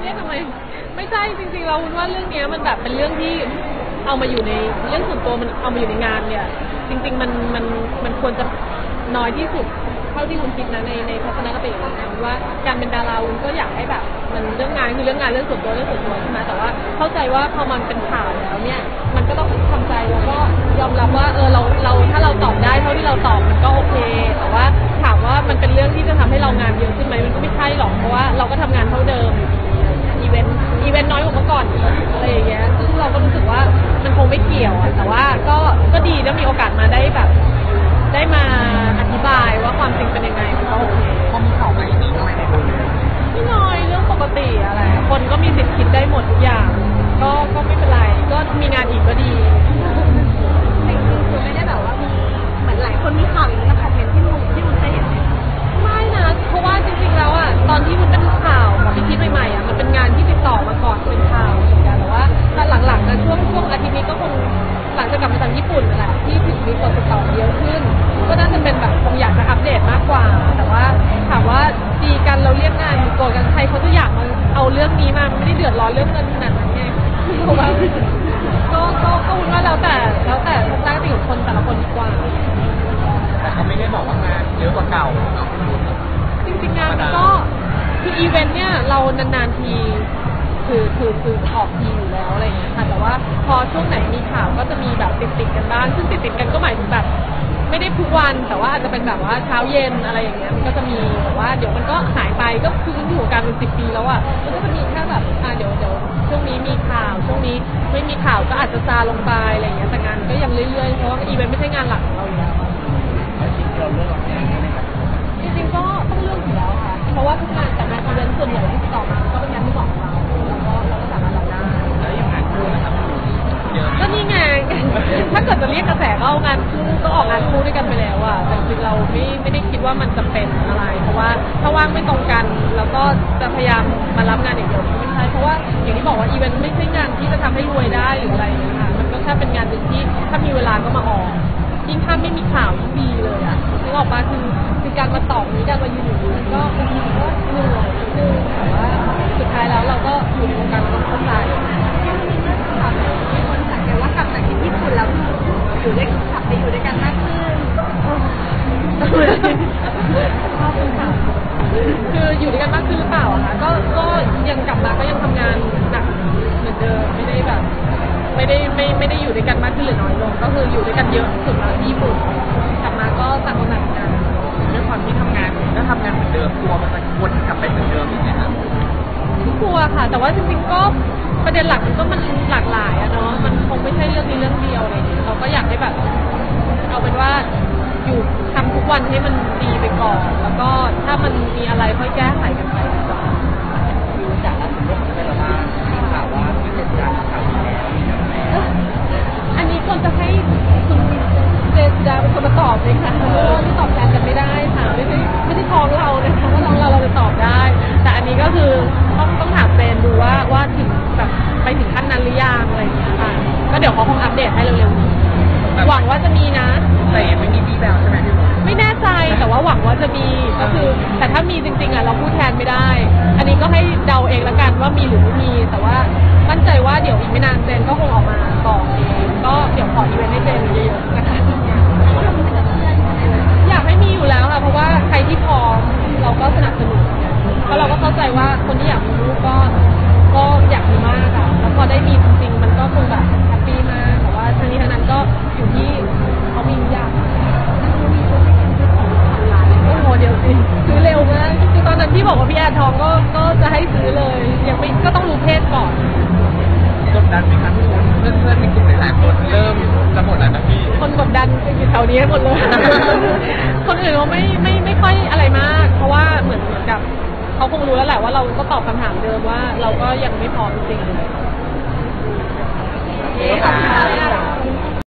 เนี่ยทำไมไม่ใช่จริงๆเราว่าเรื่องนี้มันแบบเป็นเรื่องที่เอามาอยู่ในเรื่องส่วนตัวมันเอามาอยู่ในงานเนี่ยจริงๆมันควรจะน้อยที่สุดเท่าที่คุณคิดนะในทัศนคติของคุณว่าการเป็นดาราคุณก็อยากให้แบบมันเรื่องงานคือเรื่องงานเรื่องส่วนตัวเรื่องส่วนตัวใช่ไหมแต่ว่าเข้าใจว่าพอมันเป็นข่าวแล้วเนี่ยมันก็ต้องทำใจแล้วก็ยอมรับว่าเราถ้าเราตอบได้เท่าที่เราตอบมันก็โอเคแต่ว่าถามว่ามันเป็นเรื่องที่จะทำให้เรางานเยอะขึ้นไหมมันก็ไม่ใช่หรอกเพราะว่าเราก็ทำงานเท่าเดิมอีเวนต์น้อยกว่าเมื่อก่อนอะไรอย่างเงี้ยซึ่งเราก็รู้สึกว่ามันคงไม่เกี่ยวอ่ะแต่ว่าก็ดีที่มีโอกาสมาได้แบบได้มาอธิบายว่าความจริงเป็นยังไงมันก็โอเคพอมีข่าวมาอย่างนี้ทำไมไม่พูดพี่น้อยเรื่องปกติอะไรคนก็มีสิทธิ์คิดได้หมดทุกอย่างก็ไม่เป็นไรก็มีงานอีกก็ดีจริงๆคือไม่ได้แบบว่ามีเหมือนหลายคนมีข่าวอย่างนี้นะคะเห็นที่ลุงเคยเห็นไหมไม่นะเพราะว่าจริงๆแล้วอ่ะตอนที่มันเป็นข่าวกับพี่คิดใหม่ๆอ่ะมันเป็นงานที่ติดต่อมาก่อนเป็นข่าวเหมือนกันแต่ว่าตอนหลังๆนะช่วงอาทิตย์นี้ก็คงหลังจากกลับมาจากญี่ปุ่นแหละที่ถึงมีคนติดต่อเยอะขึ้นก็น่าจะเป็นแบบคงอยากจะอัปเดตมากกว่าแต่ว่าถามว่าดีกันเราเรียกงานโกรธกันใครเขาจะอยากมาเอาเรื่องนี้มาไม่ได้เดือดร้อนเรื่องเงินขนาดนั้นไงเพราะว่าก็วุ่นว่าแล้วแต่ตั้งแต่อยู่คนแต่ละคนดีกว่าแต่เขาไม่ได้บอกว่างานเยอะกว่าเก่าจริงๆงานก็คืออีเวนต์เนี่ยเรานานๆทีคือออกทีอยู่แล้วอะไรอย่างเงี้ยค่ะแต่ว่าพอช่วงไหนมีข่าวก็จะมีแบบติดกันบ้างซึ่งติดกันก็หมายถึงแบบไม่ได้ทุกวันแต่ว่าอาจจะเป็นแบบว่าเช้าเย็นอะไรอย่างเงี้ยมันก็จะมีแต่ว่าเดี๋ยวมันก็หายไปก็คืออยู่กันเป็น10 ปีแล้วอ่ะมันก็จะมีแค่แบบเดี๋ยวช่วงนี้มีข่าวช่วงนี้ไม่มีข่าวก็อาจจะซาลงไปอะไรอย่างเงี้ยแต่งานก็ยังเรื่อยๆเพราะว่าอีเวนต์ไม่ใช่งานหลักของเราอยู่แล้วจริงๆก็ต้องเลือกอยู่แล้วค่ะเพราะว่าทุกงานแต่งานอีเวนต์ส่วนใหญ่ที่ต่อมาก็เป็นงานที่ของเราแล้วก็สามารถรับได้แล้วยังงานคู่นะครับก็นี่ไงถ้าเกิดจะเรียกกระแสก็เอางานคู่ก็ออกงานคู่ด้วยกันไปแล้วอ่ะแต่จริงเราไม่ได้คิดว่ามันจะเป็นอะไรเพราะว่าถ้าว่างไม่ตรงกันแล้วก็จะพยายามมารับงานอีกเดียวไม่ใช่เพราะว่าอย่างที่บอกว่าอีเวนต์ไม่ใช่งานที่จะทำให้รวยได้หรืออะไรนะคะมันก็แค่เป็นงานนึงที่ถ้ามีเวลาก็มาออกยิ่งถ้าไม่มีข่าวยิ่งดีเลยอ่ะที่ออกมาคือการมาตอบนี้การมายืนอยู่มันก็เหนื่อยแต่ว่าสุดท้ายแล้วเราก็อยู่ในวงการเราเข้าใจกลับจากญี่ปุ่นแล้วอยู่ด้วยขับไปอยู่ด้วยกันมากขึ้นคืออยู่ด้วยกันมากขึ้นหรือเปล่าคะก็ยังกลับมาก็ยังทำงานหนักเหมือนเดิมไม่ได้แบบไม่ได้อยู่ด้วยกันมากขึ้นหรือน้อยลงก็คืออยู่ด้วยกันเยอะสุดแล้วที่ญี่ปุ่นกลับมาก็ต่างคนต่างงานด้วยความที่ทำงานเหมือนเดิมกลัวมันจะวนกลับไปเหมือนเดิมอีกไหมคะกลัวค่ะแต่ว่าจริงๆก็ประเด็นหลักก็มันหลากหลายอะเนาะมันคงไม่ใช่เรื่องนี้เรื่องเดียวอะไรอย่างเงี้ยเราก็อยากให้แบบเอาเป็นว่าอยู่ทำทุกวันให้มันดีไปก่อนแล้วก็ถ้ามันมีอะไรค่อยแก้ไขกันไปดีกว่าดูจากล่าสุดของเบลล่าที่ข่าวว่าที่เกิดจากข่าวที่แล้วอันนี้คนจะให้คุณเจษฎาเป็นคนมาตอบเลยค่ะเพราะว่าที่ตอบแทนกันไม่ได้ค่ะไม่ใช่ท้องเราเลยเพราะว่าเราจะตอบได้แต่อันนี้ก็คือต้องถามเจนดูว่าถึงแบบไปถึงขั้นนั้นหรือยังอะไรอย่างเงี้ยค่ะก็เดี๋ยวเขาคงอัปเดตให้เร็วๆนี้หวังว่าจะมีนะแต่ยังไม่มีพี่แบบใช่ไหมไม่แน่ใจแต่ว่าหวังว่าจะมีก็คือแต่ถ้ามีจริงๆอ่ะเราพูดแทนไม่ได้อันนี้ก็ให้เดาเองละกันว่ามีหรือไม่มีแต่ว่ามั่นใจว่าเดี๋ยวอีกไม่นานเจนก็คงออกมาบอกเองก็เดี๋ยวขออีเวนต์ให้เจนเยอะๆนะคะอยากให้มีอยู่แล้วค่ะเพราะว่าใครที่พร้อมเราก็สนับสนุนเพราะเราก็เข้าใจว่าคนที่อยากมีลูกก็อยากมีมากค่ะแล้วพอได้มีจริงๆมันก็คงแบบแฮปปี้มากแต่ว่าทั้งนี้ทั้งนั้นก็อยู่ที่เขามีอยากก็โมเดลสิซื้อเร็วมากคือตอนนั้นที่บอกว่าพี่แอร์ทองก็จะให้ซื้อเลยยังไม่ก็ต้องรู้เพศก่อนกดดันไหมคะเพื่อนในกลุ่มหลายคนเริ่มจะหมดแล้วนะพี่คนกดดันอยู่แถวนี้หมดเลยคนอื่นเขาไม่ค่อยอะไรมากเพราะว่าเหมือนกับเขาคงรู้แล้วแหละว่าเราก็ตอบคำถามเดิมว่าเราก็ยังไม่พร้อมจริงๆ